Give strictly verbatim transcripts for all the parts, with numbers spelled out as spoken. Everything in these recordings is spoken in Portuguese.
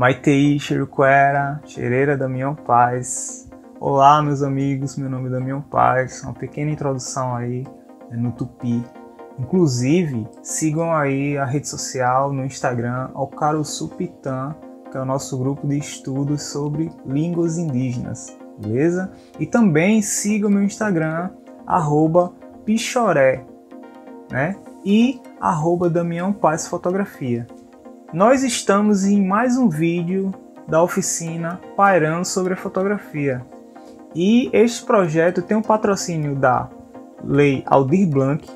Maitei, Xeruquera, Xereira, Damião Paz. Olá, meus amigos, meu nome é Damião Paz. Uma pequena introdução aí no tupi. Inclusive, sigam aí a rede social no Instagram, Okarusupitã, que é o nosso grupo de estudos sobre línguas indígenas, beleza? E também siga o meu Instagram, arroba Pixoré, né? E arroba Damião Paz Fotografia. Nós estamos em mais um vídeo da oficina Pairando Sobre a Fotografia. E este projeto tem o patrocínio da Lei Aldir Blanc,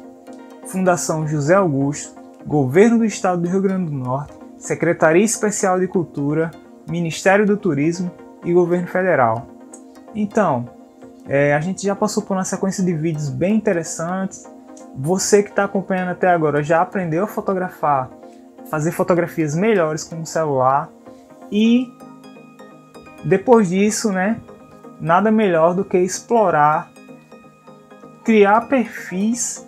Fundação José Augusto, Governo do Estado do Rio Grande do Norte, Secretaria Especial de Cultura, Ministério do Turismo e Governo Federal. Então, é, a gente já passou por uma sequência de vídeos bem interessantes. Você que está acompanhando até agora já aprendeu a fotografar, fazer fotografias melhores com o celular. E depois disso, né, nada melhor do que explorar, criar perfis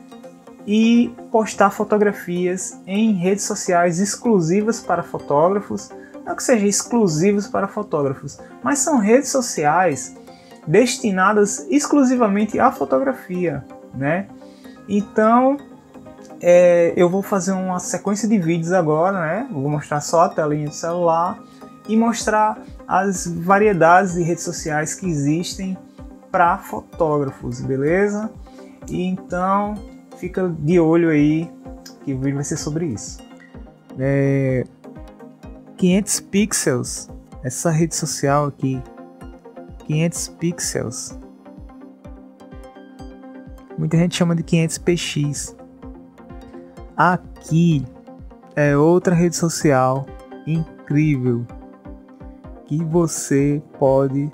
e postar fotografias em redes sociais exclusivas para fotógrafos. Não que sejam exclusivos para fotógrafos, mas são redes sociais destinadas exclusivamente à fotografia, né? Então, é, eu vou fazer uma sequência de vídeos agora, né? Vou mostrar só a telinha do celular e mostrar as variedades de redes sociais que existem para fotógrafos, beleza? E então, fica de olho aí, que o vídeo vai ser sobre isso. É, quinhentos pixels, essa rede social aqui, quinhentos pixels. Muita gente chama de quinhentos pê xis. Aqui é outra rede social incrível que você pode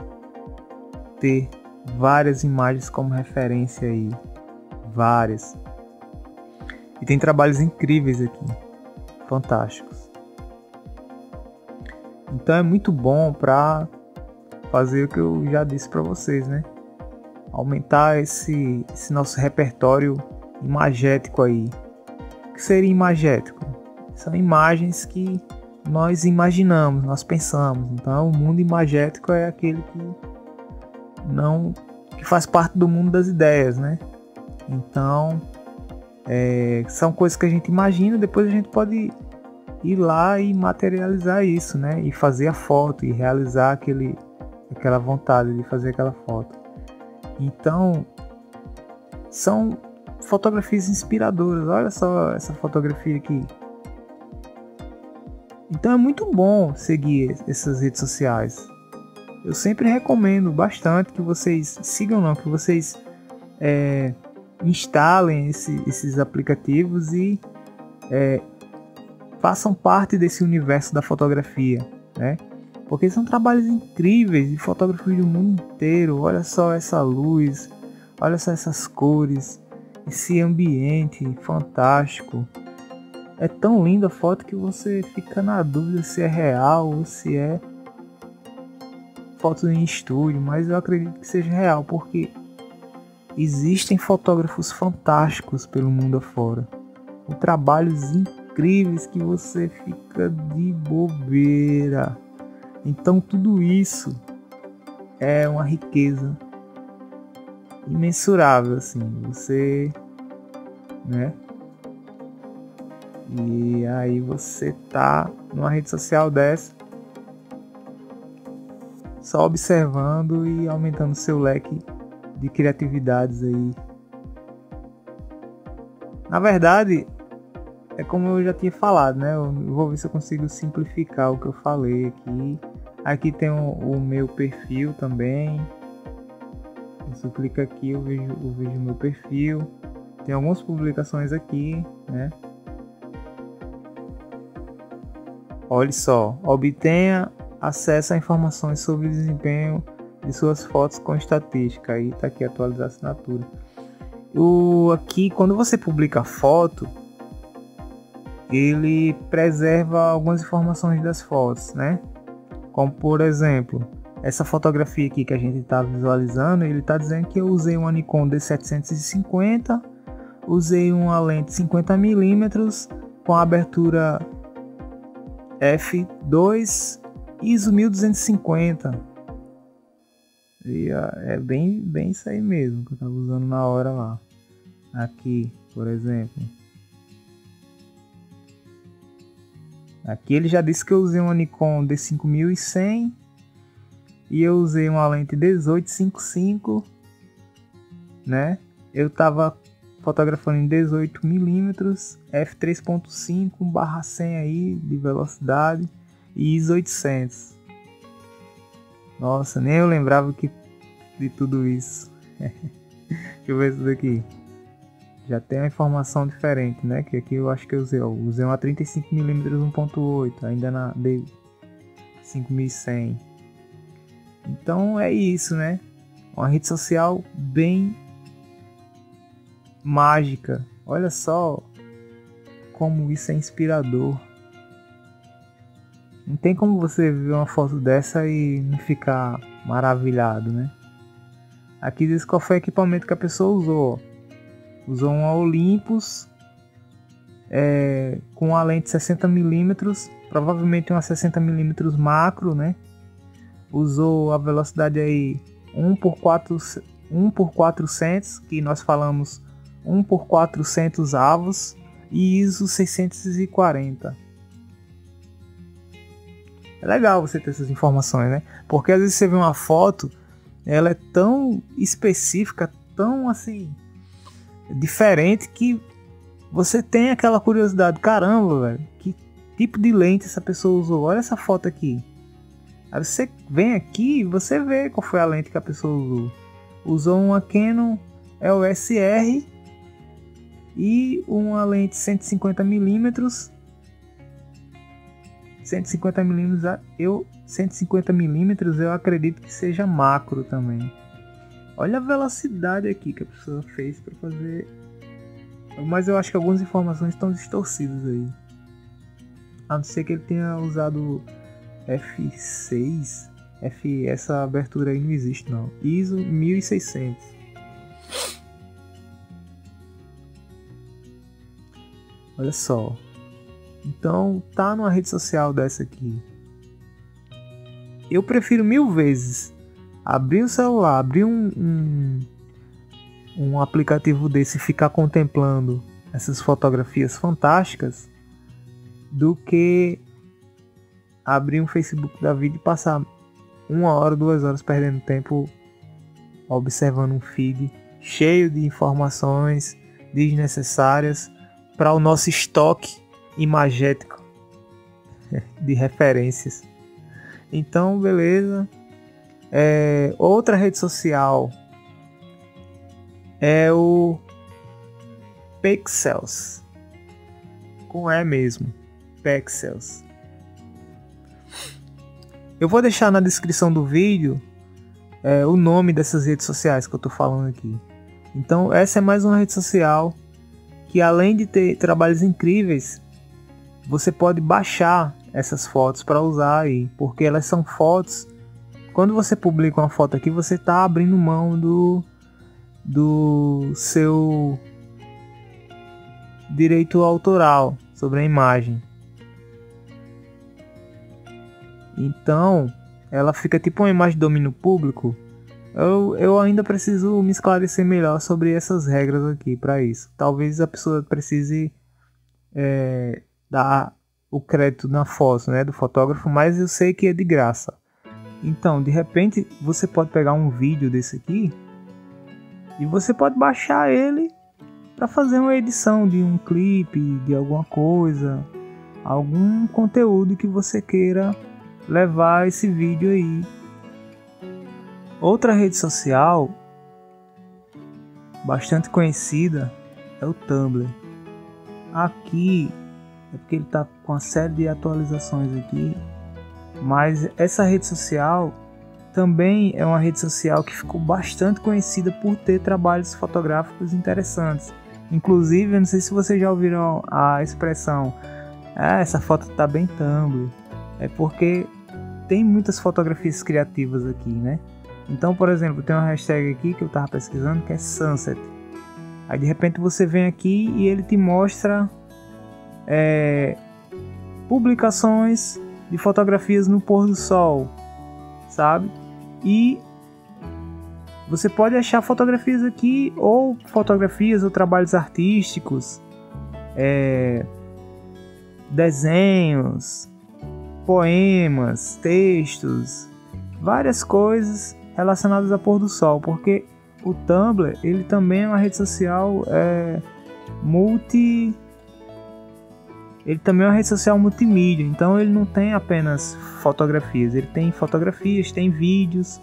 ter várias imagens como referência aí, várias. E tem trabalhos incríveis aqui, fantásticos. Então é muito bom para fazer o que eu já disse para vocês, né? Aumentar esse, esse nosso repertório imagético aí. O que seria imagético? São imagens que nós imaginamos, nós pensamos. Então o mundo imagético é aquele que não que faz parte do mundo das ideias, né? Então é, são coisas que a gente imagina, depois a gente pode ir lá e materializar isso, né? E fazer a foto e realizar aquele, aquela vontade de fazer aquela foto. Então são fotografias inspiradoras. Olha só essa fotografia aqui. Então é muito bom seguir essas redes sociais. Eu sempre recomendo bastante que vocês sigam, não, que vocês é, instalem esse, esses aplicativos e é, façam parte desse universo da fotografia, né? Porque são trabalhos incríveis de fotógrafos do mundo inteiro. Olha só essa luz, olha só essas cores, esse ambiente fantástico. É tão linda a foto que você fica na dúvida se é real ou se é foto em estúdio, mas eu acredito que seja real, porque existem fotógrafos fantásticos pelo mundo afora, com trabalhos incríveis que você fica de bobeira. Então tudo isso é uma riqueza imensurável, assim, você, né? E aí você tá numa rede social dessa, só observando e aumentando seu leque de criatividades aí. Na verdade, é como eu já tinha falado, né? Eu vou ver se eu consigo simplificar o que eu falei aqui. Aqui tem o, o meu perfil também. Você clica aqui, eu vejo, eu vejo meu perfil. Tem algumas publicações aqui, né? Olha só, obtenha acesso a informações sobre o desempenho de suas fotos com estatística. Aí tá aqui, atualizar assinatura. O, aqui, quando você publica a foto, ele preserva algumas informações das fotos, né? Como por exemplo, essa fotografia aqui que a gente está visualizando, ele está dizendo que eu usei uma Nikon D setecentos e cinquenta, usei uma lente cinquenta milímetros com abertura f dois ISO mil duzentos e cinquenta. E é bem, bem isso aí mesmo que eu tava usando na hora lá. Aqui, por exemplo. Aqui ele já disse que eu usei uma Nikon D cinco mil e cem. E eu usei uma lente dezoito cinquenta e cinco, né? Eu tava fotografando em dezoito milímetros, f três ponto cinco barra cem aí de velocidade e ISO oitocentos. Nossa, nem eu lembrava que de tudo isso. Deixa eu ver isso daqui. Já tem uma informação diferente, né? Que aqui eu acho que eu usei, ó, usei uma trinta e cinco milímetros um ponto oito, ainda na D cinco mil e cem. Então é isso, né? Uma rede social bem mágica. Olha só como isso é inspirador. Não tem como você ver uma foto dessa e não ficar maravilhado, né? Aqui diz qual foi o equipamento que a pessoa usou. Usou uma Olympus é, com a lente sessenta milímetros, provavelmente uma sessenta milímetros macro, né? Usou a velocidade aí um por quatrocentos, que nós falamos um por quatrocentos avos, e ISO seiscentos e quarenta. É legal você ter essas informações, né? Porque às vezes você vê uma foto, ela é tão específica, tão assim, diferente, que você tem aquela curiosidade, caramba, velho, que tipo de lente essa pessoa usou, olha essa foto aqui. Aí você vem aqui e você vê qual foi a lente que a pessoa usou. Usou uma Canon E O S R e uma lente cento e cinquenta milímetros. cento e cinquenta milímetros, eu cento e cinquenta milímetros eu acredito que seja macro também. Olha a velocidade aqui que a pessoa fez para fazer. Mas eu acho que algumas informações estão distorcidas aí. A não ser que ele tenha usado F seis, F, essa abertura aí não existe não. ISO mil e seiscentos. Olha só. Então tá numa rede social dessa aqui. Eu prefiro mil vezes abrir o celular, abrir um, um, um aplicativo desse e ficar contemplando essas fotografias fantásticas, do que abrir um Facebook da vida e passar uma hora, duas horas perdendo tempo observando um feed cheio de informações desnecessárias para o nosso estoque imagético de referências. Então, beleza. É, outra rede social é o Pexels, com E mesmo, Pexels. Eu vou deixar na descrição do vídeo é, o nome dessas redes sociais que eu tô falando aqui. Então essa é mais uma rede social que, além de ter trabalhos incríveis, você pode baixar essas fotos para usar aí, porque elas são fotos. Quando você publica uma foto aqui, você tá abrindo mão do, do seu direito autoral sobre a imagem. Então, ela fica tipo uma imagem de domínio público. Eu, eu ainda preciso me esclarecer melhor sobre essas regras aqui para isso. Talvez a pessoa precise é, dar o crédito na foto, né, do fotógrafo, mas eu sei que é de graça. Então, de repente, você pode pegar um vídeo desse aqui e você pode baixar ele para fazer uma edição de um clipe, de alguma coisa, algum conteúdo que você queira levar esse vídeo aí. Outra rede social bastante conhecida é o Tumblr. Aqui é porque ele tá com uma série de atualizações aqui, mas essa rede social também é uma rede social que ficou bastante conhecida por ter trabalhos fotográficos interessantes. Inclusive, eu não sei se vocês já ouviram a expressão, ah, essa foto tá bem Tumblr. É porque tem muitas fotografias criativas aqui, né? Então, por exemplo, tem uma hashtag aqui que eu tava pesquisando, que é Sunset. Aí, de repente, você vem aqui e ele te mostra é, publicações de fotografias no pôr do sol, sabe? E você pode achar fotografias aqui, ou fotografias ou trabalhos artísticos, é, desenhos, poemas, textos, várias coisas relacionadas a pôr do sol, porque o Tumblr, ele também é uma rede social é, multi... Ele também é uma rede social multimídia, então ele não tem apenas fotografias, ele tem fotografias, tem vídeos,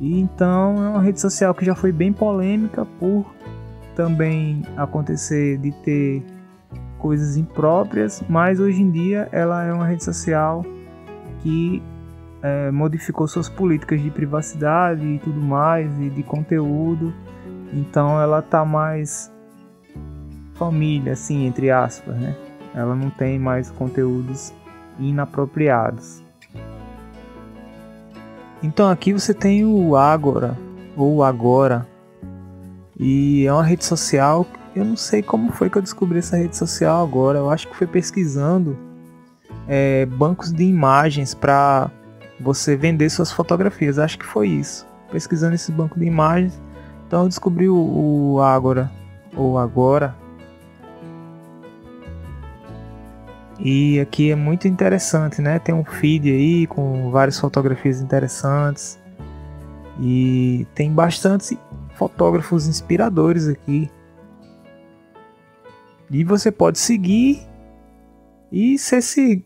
e então é uma rede social que já foi bem polêmica por também acontecer de ter coisas impróprias, mas hoje em dia ela é uma rede social que é, modificou suas políticas de privacidade e tudo mais, e de conteúdo, então ela tá mais família, assim, entre aspas, né? Ela não tem mais conteúdos inapropriados. Então aqui você tem o Agora, ou Agora, e é uma rede social, eu não sei como foi que eu descobri essa rede social agora, eu acho que foi pesquisando é, bancos de imagens para você vender suas fotografias, acho que foi isso, pesquisando esse banco de imagens, então eu descobri o, o Agora, ou Agora. E aqui é muito interessante, né? Tem um feed aí com várias fotografias interessantes. E tem bastante fotógrafos inspiradores aqui. E você pode seguir e ser se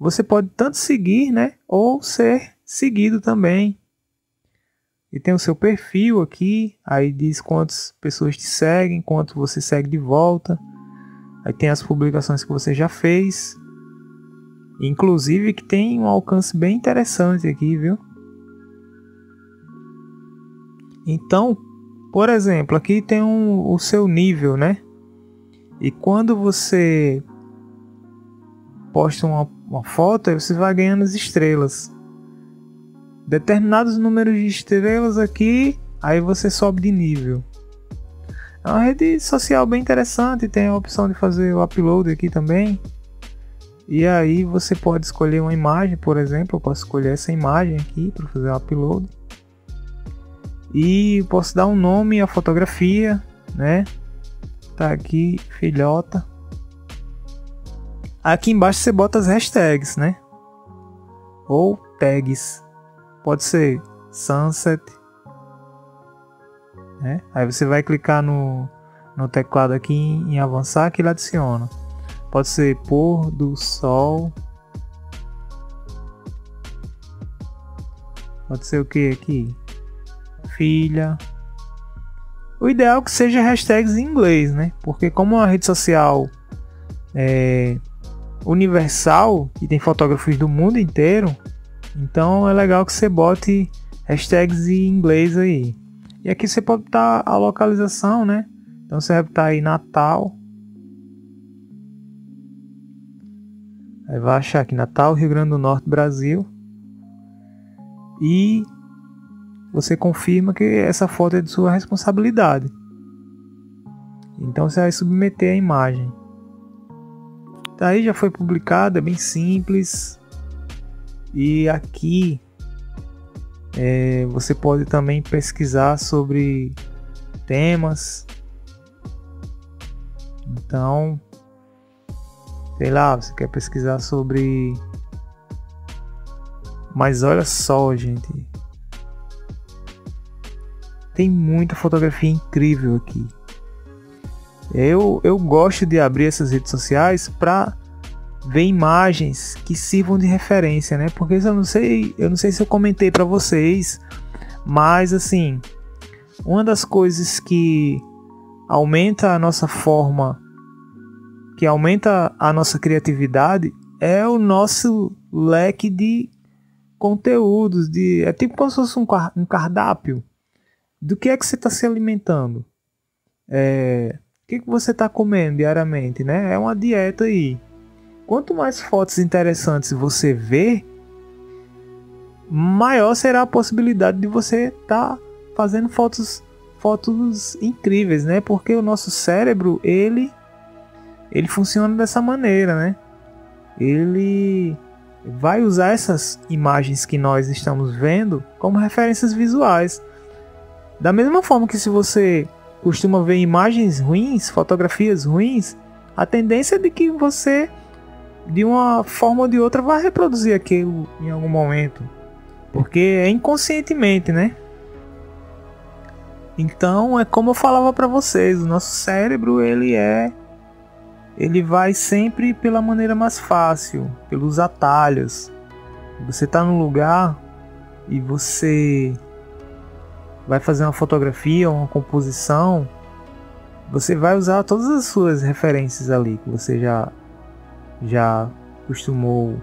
você pode tanto seguir, né, ou ser seguido também. E tem o seu perfil aqui, aí diz quantas pessoas te seguem, quanto você segue de volta. Aí tem as publicações que você já fez. Inclusive que tem um alcance bem interessante aqui, viu? Então, por exemplo, aqui tem um, o seu nível, né? E quando você posta uma, uma foto, você vai ganhando as estrelas. Determinados números de estrelas aqui, aí você sobe de nível. É uma rede social bem interessante, tem a opção de fazer o upload aqui também. E aí você pode escolher uma imagem, por exemplo, eu posso escolher essa imagem aqui para fazer o upload. E posso dar um nome à fotografia, né? Tá aqui, filhota. Aqui embaixo você bota as hashtags, né? Ou tags. Pode ser sunset. É, aí você vai clicar no, no teclado aqui em, em avançar, que ele adiciona. Pode ser pôr do sol. Pode ser o que aqui? Filha. O ideal é que seja hashtags em inglês, né? Porque como é uma rede social é, universal e tem fotógrafos do mundo inteiro, então é legal que você bote hashtags em inglês aí. E aqui você pode botar a localização, né? Então você vai botar aí Natal. Aí vai achar aqui Natal, Rio Grande do Norte, Brasil. E você confirma que essa foto é de sua responsabilidade. Então você vai submeter a imagem. Tá aí, já foi publicada, é bem simples. E aqui... É, você pode também pesquisar sobre temas. Então, sei lá, você quer pesquisar sobre... Mas olha só, gente. Tem muita fotografia incrível aqui. Eu, eu gosto de abrir essas redes sociais para... ver imagens que sirvam de referência, né? Porque eu não sei, eu não sei se eu comentei para vocês, mas assim, uma das coisas que aumenta a nossa forma, que aumenta a nossa criatividade, é o nosso leque de conteúdos, de é tipo como se fosse um, um cardápio. Do que é que você está se alimentando? É, o que que você está comendo diariamente, né? É uma dieta aí. Quanto mais fotos interessantes você ver, maior será a possibilidade de você estar tá fazendo fotos, fotos incríveis, né? Porque o nosso cérebro, ele, ele funciona dessa maneira, né? Ele vai usar essas imagens que nós estamos vendo como referências visuais. Da mesma forma que se você costuma ver imagens ruins, fotografias ruins, a tendência é de que você, de uma forma ou de outra, vai reproduzir aquilo em algum momento. Porque é inconscientemente, né? Então, é como eu falava para vocês, o nosso cérebro, ele é... ele vai sempre pela maneira mais fácil, pelos atalhos. Você está num lugar e você vai fazer uma fotografia, uma composição, você vai usar todas as suas referências ali que você já já costumou,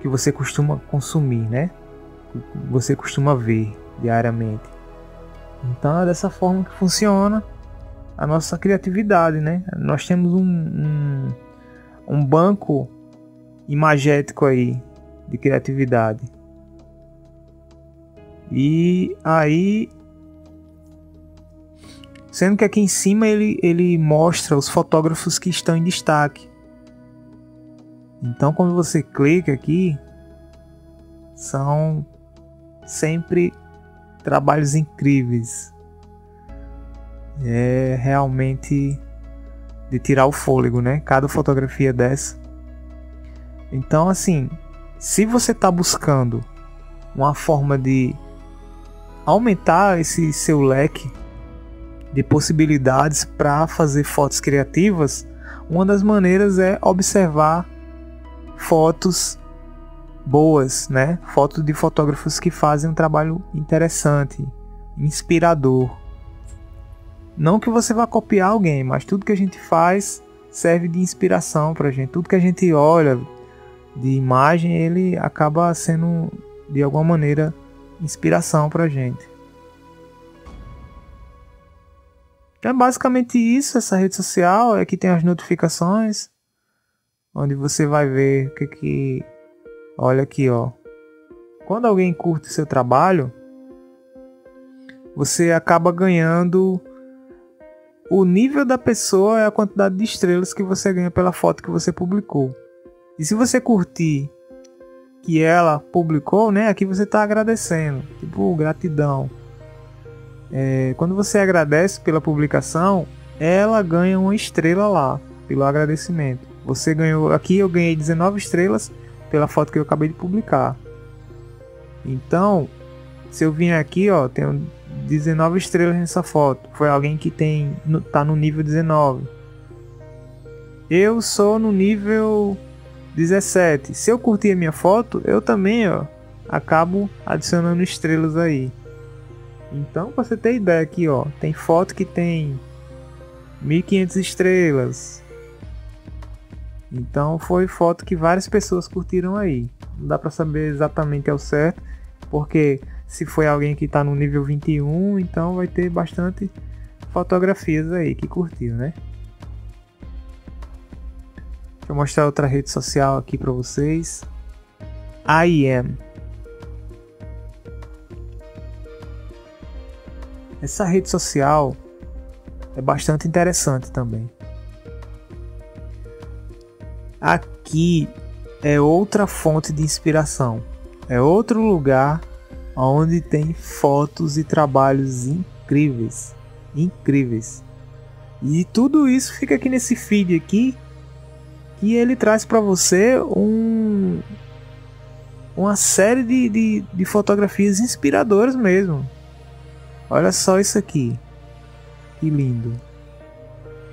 que você costuma consumir, né? Que você costuma ver diariamente. Então é dessa forma que funciona a nossa criatividade, né? Nós temos um, um, um banco imagético aí de criatividade. E aí, sendo que aqui em cima ele, ele mostra os fotógrafos que estão em destaque. Então quando você clica aqui, são sempre trabalhos incríveis. É realmente de tirar o fôlego, né? Cada fotografia dessa. Então, assim, se você está buscando uma forma de aumentar esse seu leque de possibilidades para fazer fotos criativas, uma das maneiras é observar fotos boas, né? Fotos de fotógrafos que fazem um trabalho interessante, inspirador. Não que você vá copiar alguém, mas tudo que a gente faz serve de inspiração pra gente. Tudo que a gente olha de imagem, ele acaba sendo, de alguma maneira, inspiração pra gente. Então é basicamente isso, essa rede social. Aqui tem as notificações, onde você vai ver o que que... Olha aqui, ó. Quando alguém curte o seu trabalho, você acaba ganhando... O nível da pessoa é a quantidade de estrelas que você ganha pela foto que você publicou. E se você curtir que ela publicou, né? Aqui você está agradecendo. Tipo, gratidão. É, quando você agradece pela publicação, ela ganha uma estrela lá, pelo agradecimento. Você ganhou... Aqui eu ganhei dezenove estrelas pela foto que eu acabei de publicar. Então, se eu vim aqui, ó, tem dezenove estrelas nessa foto. Foi alguém que tem, no, tá no nível dezenove. Eu sou no nível dezessete. Se eu curtir a minha foto, eu também, ó, acabo adicionando estrelas aí. Então, pra você ter ideia aqui, ó, tem foto que tem mil e quinhentas estrelas. Então, foi foto que várias pessoas curtiram aí. Não dá pra saber exatamente ao certo, porque... Se foi alguém que está no nível vinte e um, então vai ter bastante fotografias aí que curtiu, né? Deixa eu mostrar outra rede social aqui para vocês. EyeEm. Essa rede social é bastante interessante também. Aqui é outra fonte de inspiração. É outro lugar... onde tem fotos e trabalhos incríveis, incríveis. E tudo isso fica aqui nesse feed aqui, que ele traz para você um, uma série de, de, de fotografias inspiradoras mesmo. Olha só isso aqui, que lindo.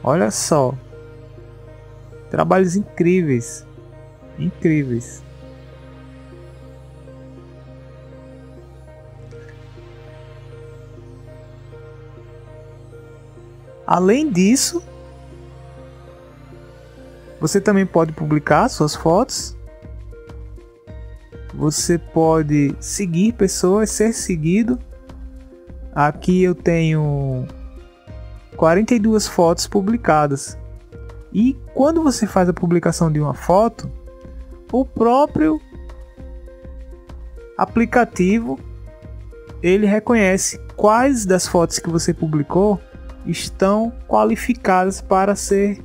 Olha só, trabalhos incríveis, incríveis. Além disso, você também pode publicar suas fotos. Você pode seguir pessoas, ser seguido. Aqui eu tenho quarenta e duas fotos publicadas. E quando você faz a publicação de uma foto, o próprio aplicativo, ele reconhece quais das fotos que você publicou estão qualificadas para ser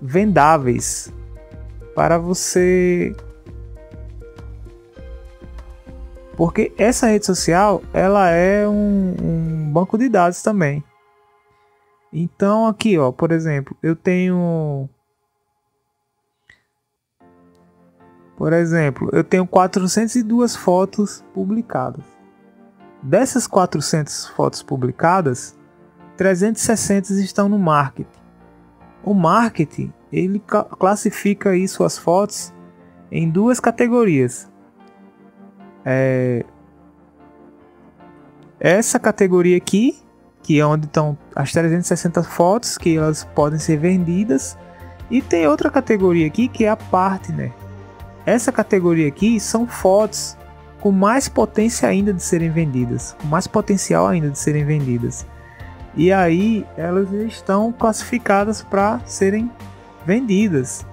vendáveis, para você porque essa rede social ela é um, um banco de dados também. Então aqui, ó, por exemplo, eu tenho, por exemplo, eu tenho quatrocentas e duas fotos publicadas. Dessas quatrocentas fotos publicadas, trezentas e sessenta estão no marketing. O marketing, ele classifica aí suas fotos em duas categorias. É... Essa categoria aqui, que é onde estão as trezentas e sessenta fotos, que elas podem ser vendidas. E tem outra categoria aqui, que é a partner. Essa categoria aqui são fotos com mais potência ainda de serem vendidas, com mais potencial ainda de serem vendidas. E aí elas estão classificadas para serem vendidas.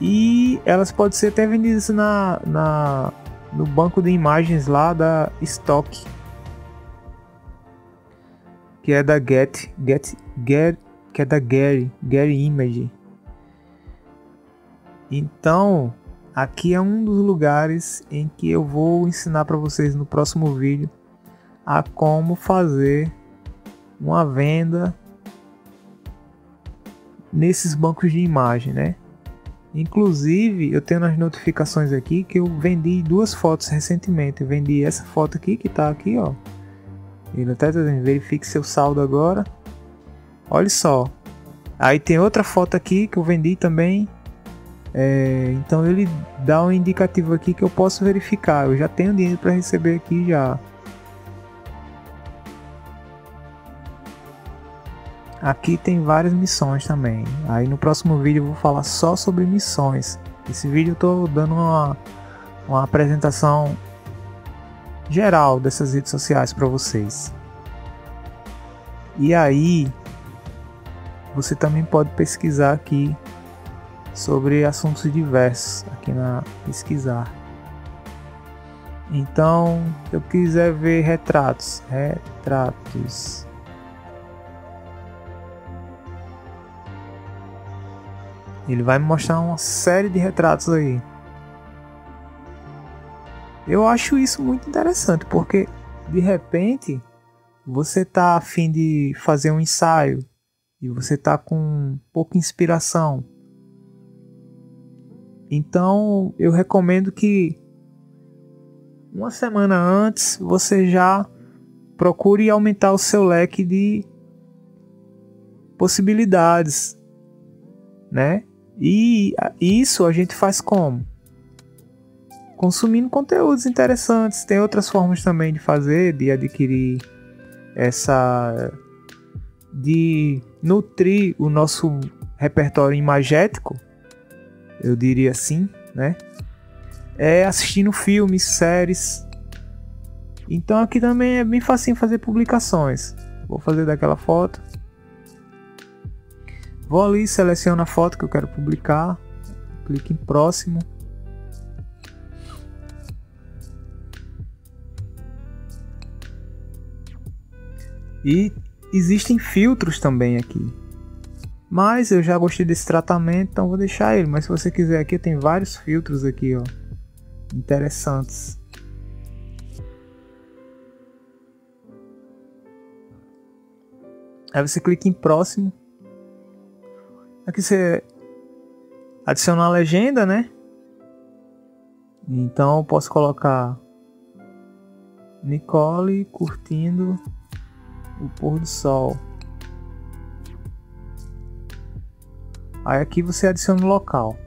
E elas podem ser até vendidas na, na, no banco de imagens lá da Stock, que é da Get, Get, Get, que é da Getty, Getty Image. Então, aqui é um dos lugares em que eu vou ensinar para vocês no próximo vídeo a como fazer uma venda nesses bancos de imagem, né? Inclusive, eu tenho nas notificações aqui que eu vendi duas fotos recentemente. Eu vendi essa foto aqui que tá aqui, ó. E até verifique seu saldo agora. Olha só. Aí tem outra foto aqui que eu vendi também. É, então ele dá um indicativo aqui que eu posso verificar. Eu já tenho dinheiro para receber aqui já. Aqui tem várias missões também. Aí no próximo vídeo eu vou falar só sobre missões. Esse vídeo eu tô dando uma, uma apresentação geral dessas redes sociais para vocês. E aí você também pode pesquisar aqui sobre assuntos diversos aqui na pesquisar. Então, se eu quiser ver retratos, retratos. Ele vai me mostrar uma série de retratos aí. Eu acho isso muito interessante, porque de repente você tá a fim de fazer um ensaio e você tá com pouca inspiração. Então eu recomendo que uma semana antes você já procure aumentar o seu leque de possibilidades, né? E isso a gente faz como? Consumindo conteúdos interessantes. Tem outras formas também de fazer, de adquirir essa... de nutrir o nosso repertório imagético, eu diria assim, né? É assistindo filmes, séries. Então aqui também é bem facinho fazer publicações. Vou fazer daquela foto. Vou ali, seleciono a foto que eu quero publicar. Clique em próximo. E existem filtros também aqui. Mas eu já gostei desse tratamento, então vou deixar ele. Mas se você quiser aqui, tem vários filtros aqui, ó, interessantes. Aí você clica em próximo. Aqui você adiciona a legenda, né? Então eu posso colocar Nicole curtindo o pôr do sol. Aí aqui você adiciona o local.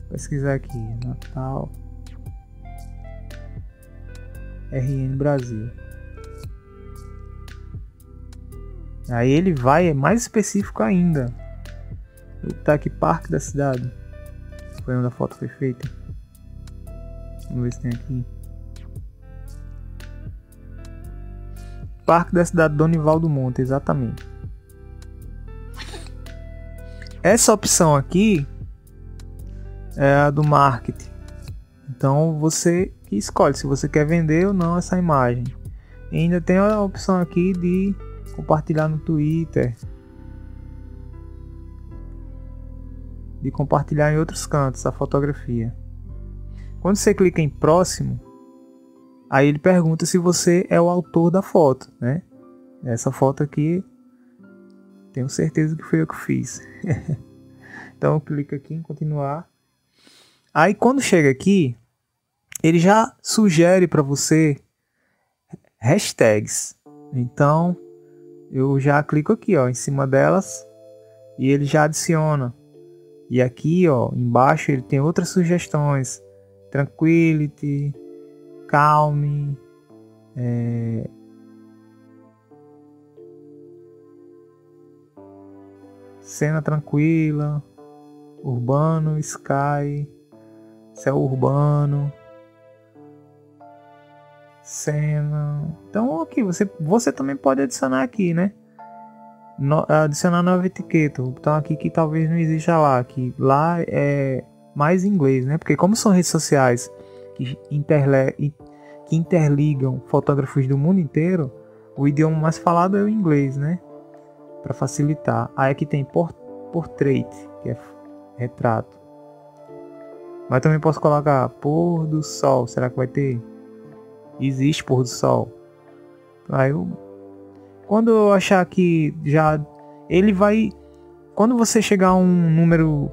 Vou pesquisar aqui, Natal, R N Brasil. Aí ele vai, é mais específico ainda. Tá aqui, parque da cidade. Foi onde a foto foi feita. Vamos ver se tem aqui. Parque da cidade Donival do Monte, exatamente. Essa opção aqui é a do marketing. Então você escolhe se você quer vender ou não essa imagem. E ainda tem a opção aqui de compartilhar no Twitter, de compartilhar em outros cantos a fotografia. Quando você clica em próximo, aí ele pergunta se você é o autor da foto, né? Essa foto aqui, tenho certeza que foi eu que fiz. Então clica aqui em continuar. Aí quando chega aqui, ele já sugere para você hashtags. Então eu já clico aqui, ó, em cima delas, e ele já adiciona. E aqui, ó, embaixo ele tem outras sugestões: tranquility, calm, é... cena tranquila, urbano, sky, céu urbano, cena. Então aqui, okay, você, você também pode adicionar aqui, né? No, adicionar nova etiqueta. Vou botar aqui que talvez não exista lá, que lá é mais inglês, né? Porque como são redes sociais que, interle, que interligam fotógrafos do mundo inteiro, o idioma mais falado é o inglês, né? Para facilitar. Aí aqui tem port, portrait, que é retrato. Mas também posso colocar pôr do sol. Será que vai ter? Existe pôr do sol. Aí eu, quando eu achar que já ele vai, quando você chegar a um número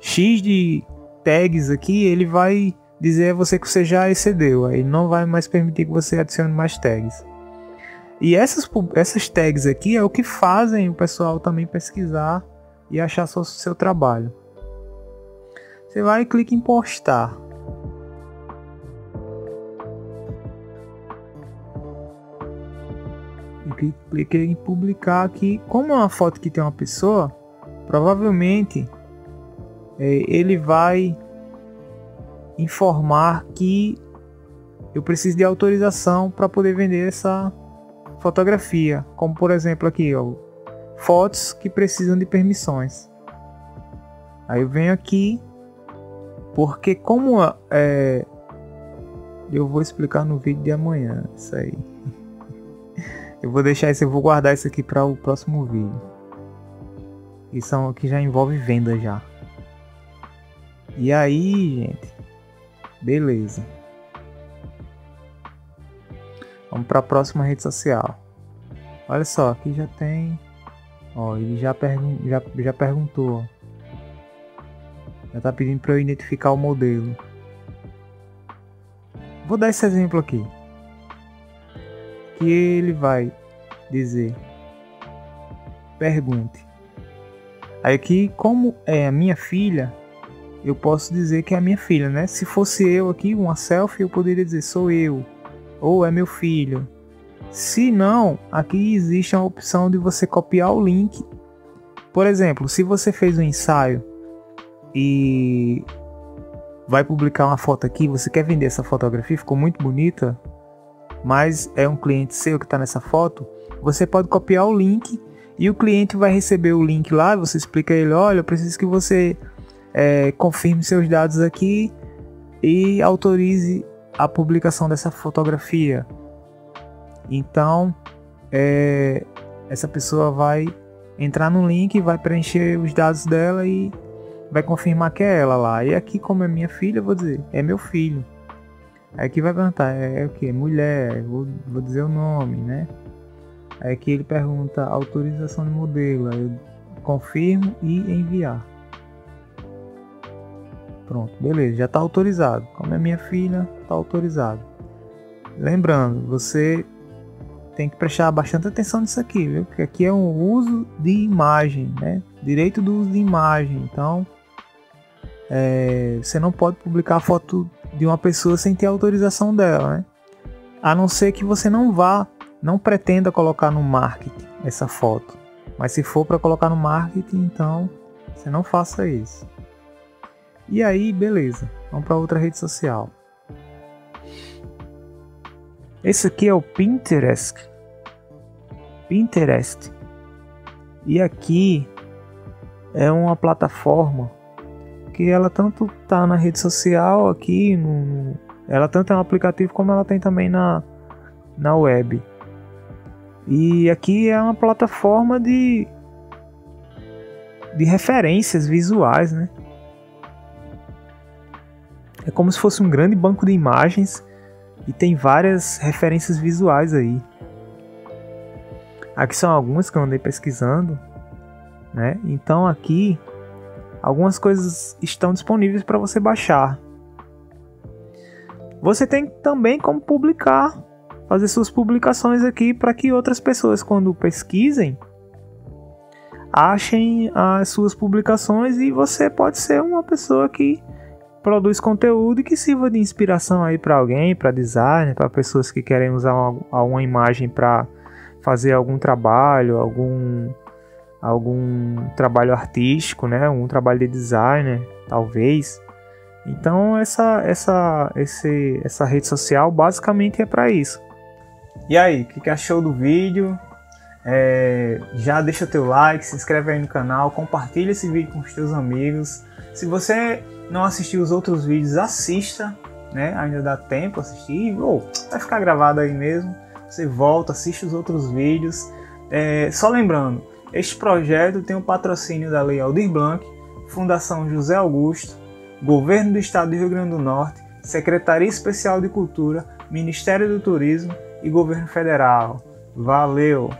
X de tags aqui, ele vai dizer a você que você já excedeu. Aí não vai mais permitir que você adicione mais tags. E essas, essas tags aqui é o que fazem o pessoal também pesquisar e achar seu, seu trabalho. Você vai e clica em postar. Cliquei em publicar aqui. Como é uma foto que tem uma pessoa, provavelmente é, ele vai informar que eu preciso de autorização para poder vender essa fotografia, como por exemplo aqui, ó, fotos que precisam de permissões. Aí eu venho aqui, porque como é, eu vou explicar no vídeo de amanhã isso aí. Eu vou deixar isso, eu vou guardar isso aqui para o próximo vídeo. Isso aqui já envolve venda já. E aí, gente, beleza. Vamos para a próxima rede social. Olha só, aqui já tem. Ó, ele já, pergun já, já perguntou. Já tá pedindo para eu identificar o modelo. Vou dar esse exemplo aqui. Que ele vai dizer pergunte. Aí aqui, como é a minha filha, eu posso dizer que é a minha filha, né? Se fosse eu aqui, uma selfie, eu poderia dizer sou eu ou é meu filho. Se não, aqui existe a opção de você copiar o link. Por exemplo, se você fez um ensaio e vai publicar uma foto aqui, você quer vender essa fotografia, ficou muito bonita, mas é um cliente seu que está nessa foto, você pode copiar o link e o cliente vai receber o link lá. Você explica a ele, olha, eu preciso que você é, confirme seus dados aqui e autorize a publicação dessa fotografia. Então é, essa pessoa vai entrar no link, vai preencher os dados dela e vai confirmar que é ela lá. E aqui, como é minha filha, eu vou dizer, é meu filho. Aí que vai perguntar, é, é o que? Mulher, vou, vou dizer o nome, né? Aí que ele pergunta autorização de modelo, aí eu confirmo e enviar. Pronto, beleza, já está autorizado. Como é minha filha, está autorizado. Lembrando, você tem que prestar bastante atenção nisso aqui, viu? Porque aqui é um uso de imagem, né? Direito do uso de imagem, então é, você não pode publicar a foto de uma pessoa sem ter a autorização dela, né? A não ser que você não vá, não pretenda colocar no marketing essa foto, mas se for para colocar no marketing, então você não faça isso. E aí, beleza, vamos para outra rede social. Esse aqui é o Pinterest. Pinterest. E aqui é uma plataforma que ela tanto tá na rede social aqui, no, ela tanto é um aplicativo como ela tem também na, na web. E aqui é uma plataforma de, de referências visuais, né? É como se fosse um grande banco de imagens e tem várias referências visuais aí. Aqui são algumas que eu andei pesquisando, né? Então aqui algumas coisas estão disponíveis para você baixar. Você tem também como publicar, fazer suas publicações aqui para que outras pessoas, quando pesquisem, achem as suas publicações, e você pode ser uma pessoa que produz conteúdo e que sirva de inspiração aí para alguém, para designer, para pessoas que querem usar uma, alguma imagem para fazer algum trabalho, algum algum trabalho artístico, né? Um trabalho de designer, talvez. Então essa essa esse essa rede social basicamente é para isso. E aí, o que, que achou do vídeo? É, já deixa o teu like, se inscreve aí no canal, compartilha esse vídeo com os teus amigos. Se você não assistiu os outros vídeos, assista, né? Ainda dá tempo assistir, ou oh, vai ficar gravado aí mesmo. Você volta, assiste os outros vídeos. É, só lembrando, este projeto tem o patrocínio da Lei Aldir Blanc, Fundação José Augusto, Governo do Estado do Rio Grande do Norte, Secretaria Especial de Cultura, Ministério do Turismo e Governo Federal. Valeu!